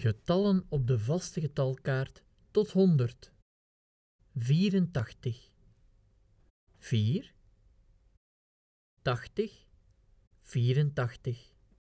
Getallen op de vaste getalkaart tot 100. 84. 4, 80, 84.